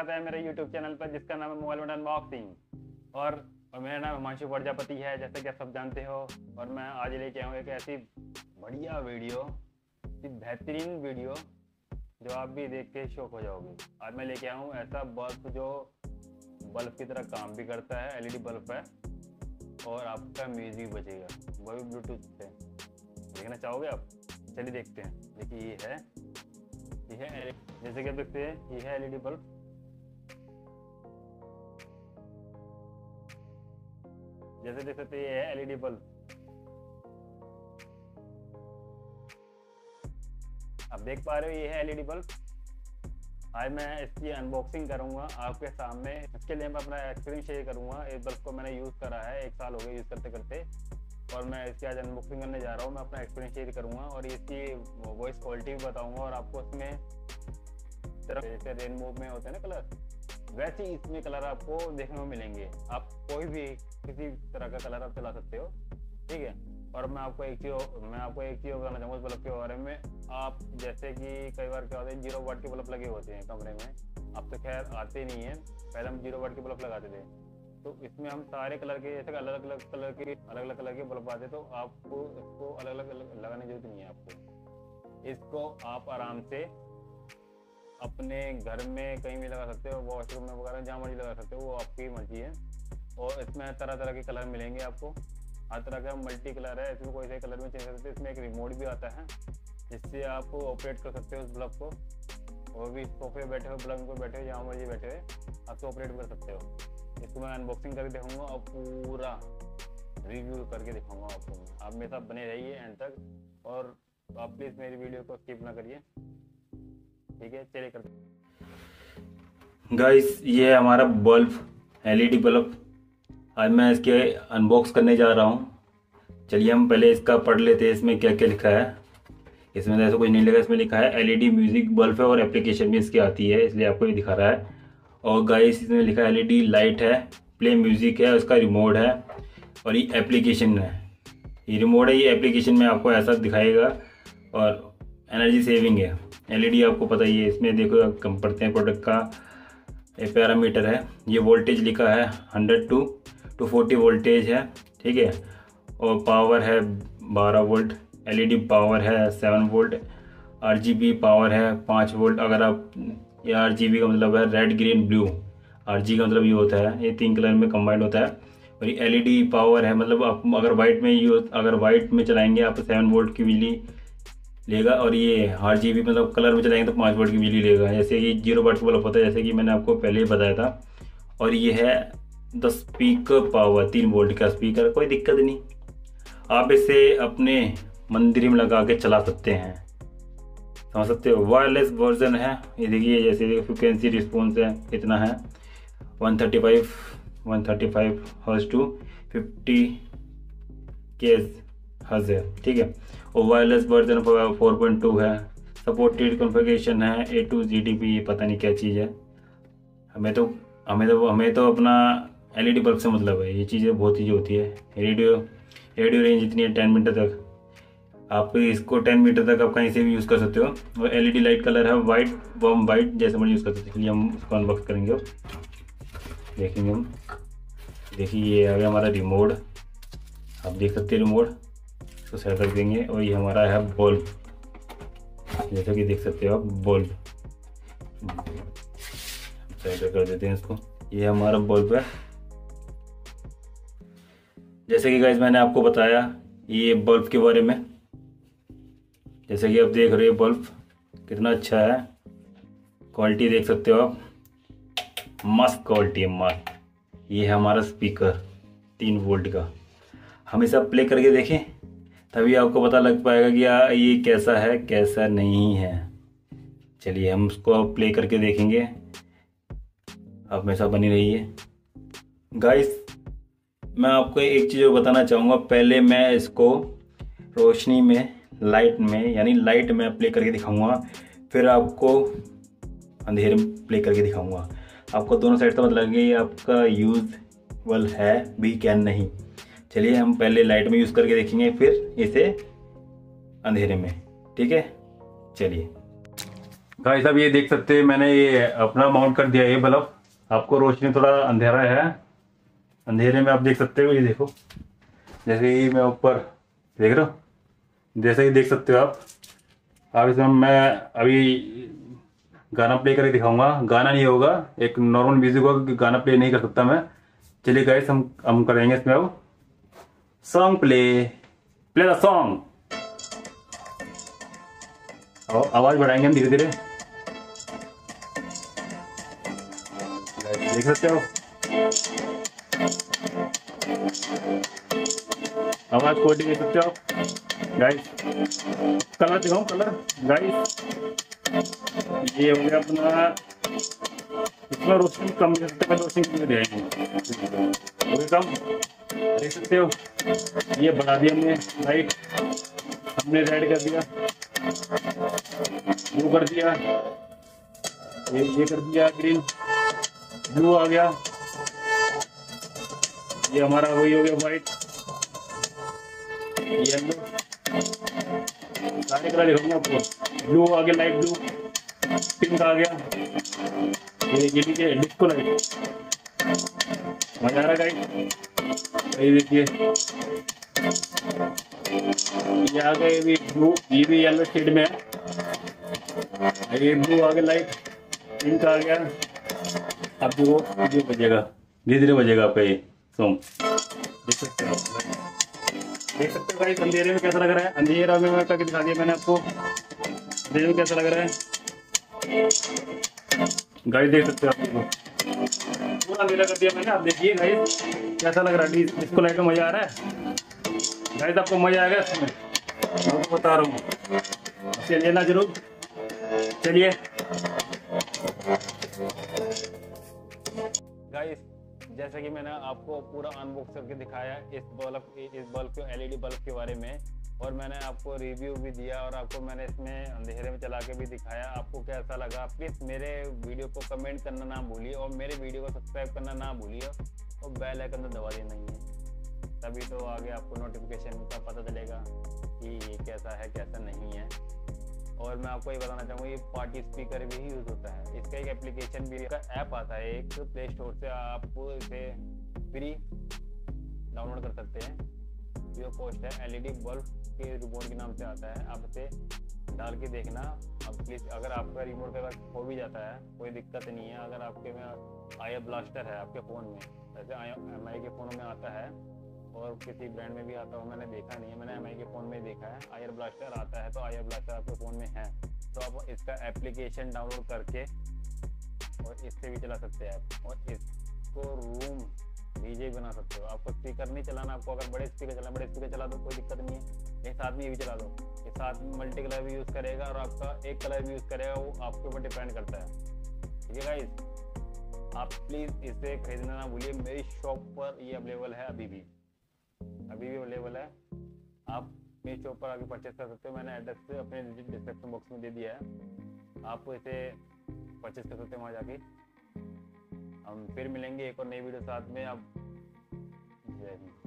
स्वागत है मेरे YouTube चैनल पर जिसका नाम है मोबाइल बटन अनबॉक्सिंग और मेरा नाम मानशु प्रजापति है, जैसे कि आप सब जानते हो। और मैं आज लेके आऊँ एक ऐसी बढ़िया वीडियो, बेहतरीन वीडियो जो आप भी देख के शौक हो जाओगे। आज मैं लेके आऊँ ऐसा बल्ब जो बल्ब की तरह काम भी करता है, LED बल्ब है और आपका म्यूजिक बजेगा, वो भी ब्लूटूथ से। देखना चाहोगे आप? चलिए देखते हैं। देखिए ये है जैसे कि आप देखते हैं, ये है LED बल्ब। जैसे देख सकते हैं ये है LED बल्ब। आप देख पा रहे हो ये है LED बल्ब। आज मैं इसकी अनबॉक्सिंग करूंगा आपके सामने। इसके लिए मैं अपना एक्सपीरियंस शेयर करूंगा। इस बल्ब को मैंने यूज़ करा है, 1 साल हो गया यूज़ करते करते और मैं इसकी आज अनबॉक्सिंग करने जा रहा हूँ। मैं अपना एक्सपीरियंस शेयर करूंगा और इसकी वॉइस क्वालिटी भी बताऊंगा और आपको इसमें जैसे रेनबो में होते हैं ना कलर, वैसे ही इसमें कलर आपको देखने को मिलेंगे। आप कोई भी किसी तरह का कलर आप चला सकते हो, ठीक है। और मैं आपको एक चीज़ बताना चाहूँगा उस बल्ब के बारे में। आप जैसे कि कई बार क्या होता है, 0 वाट के बल्ब लगे होते हैं कमरे में। अब तो खैर आते नहीं हैं, पहले हम 0 वाट के बल्ब लगाते थे। तो इसमें हम सारे कलर के, जैसे अलग अलग कलर के बल्ब आते, तो आपको इसको अलग लगाने की जरूरत नहीं है। आपको इसको आप आराम से अपने घर में कहीं भी लगा सकते हो, वॉशरूम में वगैरह जहाँ मर्जी लगा सकते हो, वो आपकी मर्जी है। और इसमें तरह तरह के कलर मिलेंगे आपको, हर तरह का मल्टी कलर है। इसमें कोई से कलर में चेंज कर सकते हैं। इसमें एक रिमोट भी आता है जिससे आप ऑपरेट कर सकते हो उस बल्ब को। और भी सोफे बैठे हो, बल्ब को बैठे हो, जहाँ मर्जी बैठे हुए आपको ऑपरेट कर सकते हो। इसको मैं अनबॉक्सिंग करके दिखाऊँगा और पूरा रिव्यू करके दिखाऊँगा आपको। आप मेरे साथ बने रहिए एंड तक और आप प्लीज़ मेरी वीडियो को स्किप ना करिए, ठीक है। चलिए करते गाइस, ये हमारा बल्ब LED बल्ब, आज मैं इसके अनबॉक्स करने जा रहा हूँ। चलिए हम पहले इसका पढ़ लेते हैं, इसमें क्या क्या लिखा है। इसमें ऐसा कुछ नहीं लिखा, इसमें लिखा है LED म्यूजिक बल्ब है और एप्लीकेशन भी इसकी आती है, इसलिए आपको ये दिखा रहा है। और गाइस इसमें लिखा है LED लाइट है, प्ले म्यूजिक है, उसका रिमोट है और ये एप्लीकेशन है। ये रिमोट है, ये एप्लीकेशन में आपको ऐसा दिखाएगा और एनर्जी सेविंग है। LED आपको पता ही है। इसमें देखो आप कम पड़ते हैं प्रोडक्ट का पैरामीटर है। ये वोल्टेज लिखा है 100 to 240 वोल्टेज है, ठीक है। और पावर है 12 वोल्ट, LED पावर है 7 वोल्ट, RGB पावर है 5 वोल्ट। अगर आप ये RGB का मतलब है रेड ग्रीन ब्लू, RGB का मतलब ये होता है, ये 3 कलर में कंबाइंड होता है। और ये LED पावर है, मतलब आप अगर वाइट में चलाएँगे आप 7 वोल्ट की बिजली लेगा। और ये RGB मतलब कलर में चलाएंगे तो 5 वोल्ट की बिजली लेगा, जैसे कि 0 वाट का बल्ब होता है, जैसे कि मैंने आपको पहले ही बताया था। और ये है 10 पीक पावर, 3 वोल्ट का स्पीकर। कोई दिक्कत नहीं, आप इसे अपने मंदिर में लगा के चला सकते हैं, समझ सकते हो। वायरलेस वर्जन है, ये देखिए जैसे फ्रिक्वेंसी रिस्पॉन्स है, इतना है 135 हर्ट्ज टू 50 हर्ट्ज है, ठीक है। और वायरलेस वर्जन 4.2 है, सपोर्टेड कॉन्फ़िगरेशन है A to ZDB, पता नहीं क्या चीज़ है। हमें तो अपना LED बल्ब से मतलब है, ये चीज़ें बहुत ही होती है। रेडियो रेंज इतनी है 10 मीटर तक, आप इसको 10 मीटर तक आप कहीं से भी यूज़ कर सकते हो। और LED लाइट कलर है वाइट, वॉम वाइट, जैसे मर्जी यूज़ कर सकते हो। इसलिए हम उसको अनबॉक्स करेंगे, देखेंगे हम। देखिए ये आ गया हमारा रिमोट, आप देख सकते हो रिमोट तो सेट कर देंगे। और ये हमारा है बल्ब, जैसा कि देख सकते हो आप, बल्ब सेट कर देते हैं इसको। ये हमारा बल्ब है, जैसे कि गाइस मैंने आपको बताया ये बल्ब के बारे में। जैसे कि आप देख रहे हो बल्ब कितना अच्छा है, क्वालिटी देख सकते हो आप, मस्त क्वालिटी है, मस्त। ये है हमारा स्पीकर 3 वोल्ट का। हम इसे प्ले करके देखें तभी आपको पता लग पाएगा कि ये कैसा है कैसा नहीं है। चलिए हम उसको प्ले करके देखेंगे, आप मेरे साथ बनी रहिए। गाइस मैं आपको एक चीज़ और बताना चाहूँगा, पहले मैं इसको रोशनी में, लाइट में, यानी लाइट में प्ले करके दिखाऊँगा, फिर आपको अंधेरे में प्ले करके दिखाऊँगा। आपको दोनों साइड से पता लगेगा ये आपका यूजफुल है भी क्या नहीं। चलिए हम पहले लाइट में यूज़ करके देखेंगे, फिर इसे अंधेरे में, ठीक है। चलिए गाइस अब ये देख सकते हैं मैंने ये अपना माउंट कर दिया ये बल्ब। आपको रोशनी थोड़ा अंधेरा है, अंधेरे में आप देख सकते हो, ये देखो जैसे ही मैं ऊपर देख रहा हूँ, जैसे ही देख सकते हो आप इसमें मैं अभी गाना प्ले करके दिखाऊंगा। गाना नहीं होगा, एक नॉर्मल म्यूजिक होगा, गाना प्ले नहीं कर सकता मैं। चलिए गाइस हम करेंगे इसमें अब song play, play the song. और आवाज़ बढ़ाएंगे हम धीरे धीरे, देख सकते हो आवाज कोटी देख सकते हो गाइस। कलर दिखाऊं कलर गाइस, ये हो गया अपना, इसमें रोशनी कम कर सकते हैं, रोशनी कम जाएगी कम, देख सकते हो। ये बढ़ा दिया हमने, लाइट हमने रेड कर दिया, ब्लू कर दिया, ये कर दिया ग्रीन, ब्लू आ गया, ये हमारा वही हो गया व्हाइट, येलो, सारे कलर दिखाऊंगा आपको। ब्लू आ गया, लाइट ब्लू, पिंक आ गया, ये देखिए डिस्को लाइट, मजा आ रहा है। ये देखिए ये आ गए, ये ब्लू, ये भी येलो शेड में है, ये ब्लू आ गया, लाइट पिंक आ गया। अब जो बजेगा धीरे धीरे बजेगा आपका ये सॉन्ग, देख सकते हो, देख सकते हो भाई। अंधेरे में कैसा लग रहा है, अंधेरा में मैं करके दिखा दिया मैंने आपको, अंधेरे में कैसा लग रहा है गाइस, देख सकते हो आप, पूरा अंधेरा कर दिया मैंने। आप देखिए गाइस कैसा लग रहा है, इसको लाइट में मजा आ रहा है गाइस, आपको मजा आएगा इसमें, आपको बता रहा हूँ, इसे लेना जरूर। चलिए गाइस, जैसा कि मैंने आपको पूरा अनबॉक्स करके दिखाया इस बल्ब के एलईडी बल्ब के बारे में, और मैंने आपको रिव्यू भी दिया, और आपको मैंने इसमें अंधेरे में चला के भी दिखाया। आपको कैसा लगा प्लीज़ मेरे वीडियो को कमेंट करना ना भूलिए, और मेरे वीडियो को सब्सक्राइब करना ना भूलिए, और बेल आइकन तो दबा देना ही है, तभी तो आगे आपको नोटिफिकेशन का पता चलेगा कि ये कैसा है कैसा नहीं है। और मैं आपको ये बताना चाहूँगा ये पार्टी स्पीकर भी यूज़ होता है, इसका एक एप्लीकेशन भी, इसका ऐप आता है एक प्ले स्टोर से, आपको इसे फ्री डाउनलोड कर सकते हैं, जो कॉस्ट है एलईडी बल्ब के रिमोट के नाम से आता है। आप इसे डाल के देखना, अब प्लीज़ अगर आपका रिमोट का खो भी जाता है कोई दिक्कत नहीं है, अगर आपके में आया ब्लास्टर है आपके फ़ोन में, जैसे MI के फ़ोन में आता है और किसी ब्रांड में भी आता हो, मैंने देखा नहीं है, मैंने MI के फ़ोन में देखा है, आयर ब्लास्टर आता है, तो आयर ब्लास्टर आपके फ़ोन में है तो आप इसका एप्लीकेशन डाउनलोड करके और इससे भी चला सकते हैं आप, और इसको रूम डीजे बना सकते हो। आपको स्पीकर नहीं चलाना, आपको अगर बड़े स्पीकर चलाना, बड़े स्पीकर चला दो कोई दिक्कत नहीं है, लेकिन साथ में ये भी चला दो, ये साथ में मल्टी कलर भी यूज़ करेगा और आपका एक कलर भी यूज़ करेगा, वो आपके ऊपर डिपेंड करता है। ठीक है गाइस, आप प्लीज़ इसे खरीदना ना भूलिए, मेरी शॉप पर ये अवेलेबल है, अभी भी अवेलेबल है, आप मेरी शॉप पर आगे परचेस कर सकते हो। मैंने एड्रेस अपने डिस्क्रिप्शन बॉक्स में दे दिया है, आप इसे परचेस कर सकते हो वहाँ जाके। हम फिर मिलेंगे एक और नई वीडियो साथ में, आप जय हिंद।